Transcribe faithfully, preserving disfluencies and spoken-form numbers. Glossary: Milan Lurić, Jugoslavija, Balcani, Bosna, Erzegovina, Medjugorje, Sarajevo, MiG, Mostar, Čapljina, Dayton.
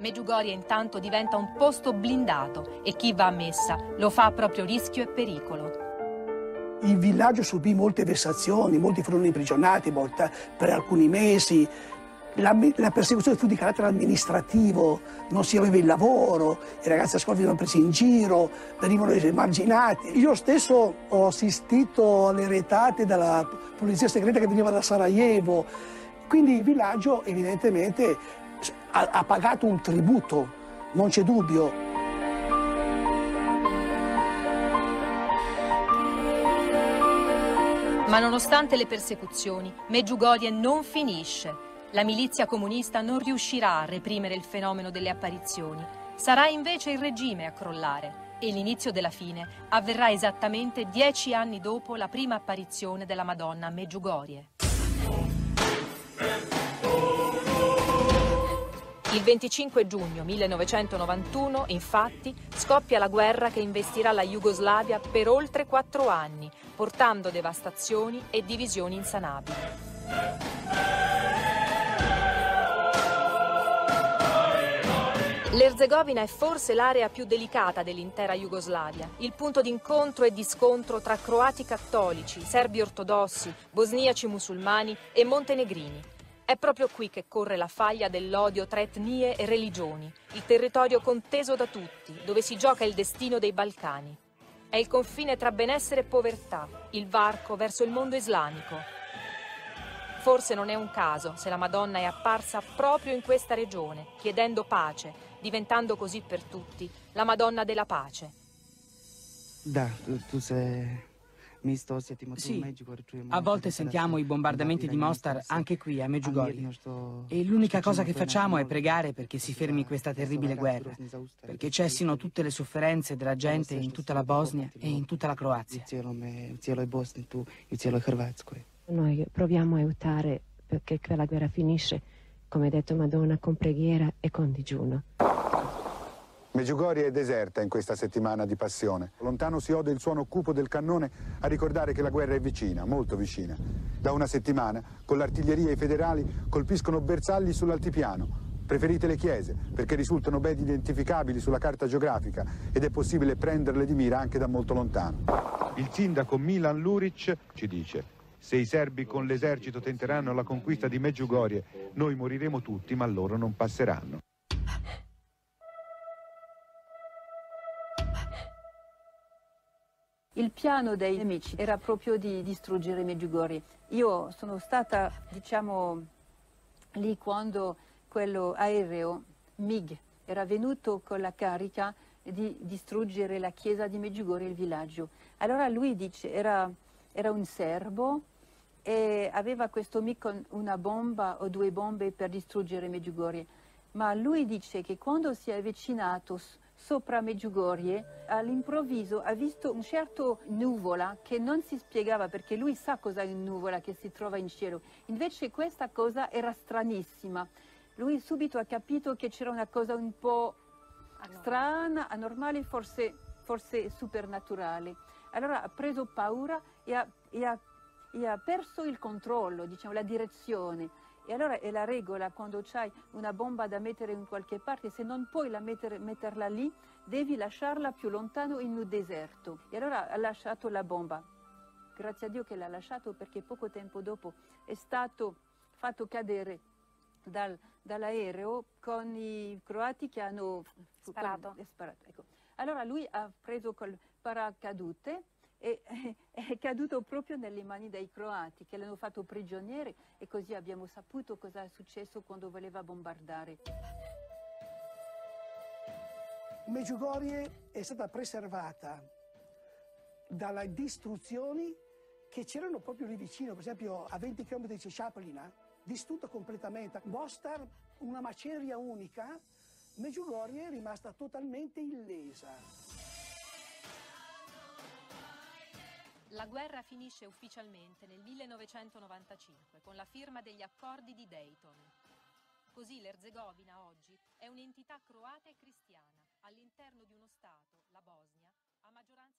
Medjugorje intanto diventa un posto blindato e chi va a messa lo fa a proprio rischio e pericolo. Il villaggio subì molte vessazioni, molti furono imprigionati molta, per alcuni mesi. La, la persecuzione fu di carattere amministrativo, non si aveva il lavoro, i ragazzi a scuola venivano presi in giro, venivano emarginati. Io stesso ho assistito alle retate dalla polizia segreta che veniva da Sarajevo, quindi il villaggio evidentemente ha, ha pagato un tributo, non c'è dubbio. Ma nonostante le persecuzioni, Medjugorje non finisce. La milizia comunista non riuscirà a reprimere il fenomeno delle apparizioni. Sarà invece il regime a crollare e l'inizio della fine avverrà esattamente dieci anni dopo la prima apparizione della Madonna a Medjugorje. Il venticinque giugno millenovecentonovantuno, infatti, scoppia la guerra che investirà la Jugoslavia per oltre quattro anni, portando devastazioni e divisioni insanabili. L'Erzegovina è forse l'area più delicata dell'intera Jugoslavia, il punto d'incontro e di scontro tra croati cattolici, serbi ortodossi, bosniaci musulmani e montenegrini. È proprio qui che corre la faglia dell'odio tra etnie e religioni, il territorio conteso da tutti, dove si gioca il destino dei Balcani. È il confine tra benessere e povertà, il varco verso il mondo islamico. Forse non è un caso se la Madonna è apparsa proprio in questa regione, chiedendo pace, diventando così per tutti la Madonna della pace. Sì, a volte sentiamo i bombardamenti di Mostar anche qui a Medjugorje e l'unica cosa che facciamo è pregare perché si fermi questa terribile guerra, perché cessino tutte le sofferenze della gente in tutta la Bosnia e in tutta la Croazia. Noi proviamo a aiutare perché quella guerra finisce, come ha detto Madonna, con preghiera e con digiuno. Medjugorje è deserta in questa settimana di passione. Lontano si ode il suono cupo del cannone a ricordare che la guerra è vicina, molto vicina. Da una settimana, con l'artiglieria i federali colpiscono bersagli sull'altipiano. Preferite le chiese, perché risultano ben identificabili sulla carta geografica ed è possibile prenderle di mira anche da molto lontano. Il sindaco Milan Lurić ci dice: se i serbi con l'esercito tenteranno la conquista di Medjugorje, noi moriremo tutti, ma loro non passeranno. Il piano dei nemici era proprio di distruggere Medjugorje. Io sono stata, diciamo, lì quando quello aereo MiG era venuto con la carica di distruggere la chiesa di Medjugorje, il villaggio. Allora lui dice, era, era un serbo, e aveva questo MiG con una bomba o due bombe per distruggere Medjugorje, ma lui dice che quando si è avvicinato sopra Medjugorje all'improvviso ha visto un certo nuvola che non si spiegava, perché lui sa cosa è una nuvola che si trova in cielo, invece questa cosa era stranissima. Lui subito ha capito che c'era una cosa un po' strana, anormale, forse, forse supernaturale. Allora ha preso paura e ha, e ha e ha perso il controllo, diciamo, la direzione. E allora è la regola, quando c'hai una bomba da mettere in qualche parte, se non puoi la mettere, metterla lì, devi lasciarla più lontano in un deserto. E allora ha lasciato la bomba. Grazie a Dio che l'ha lasciato, perché poco tempo dopo è stato fatto cadere dal, dall'aereo con i croati che hanno sparato. sparato ecco. Allora lui ha preso col paracadute e è caduto proprio nelle mani dei croati, che l'hanno fatto prigioniere, e così abbiamo saputo cosa è successo quando voleva bombardare. Medjugorje è stata preservata dalle distruzioni che c'erano proprio lì vicino, per esempio a venti chilometri c'è Čapljina, distrutta completamente. Mostar, una maceria unica, Medjugorje è rimasta totalmente illesa. La guerra finisce ufficialmente nel millenovecentonovantacinque con la firma degli accordi di Dayton. Così l'Erzegovina oggi è un'entità croata e cristiana all'interno di uno Stato, la Bosnia, a maggioranza...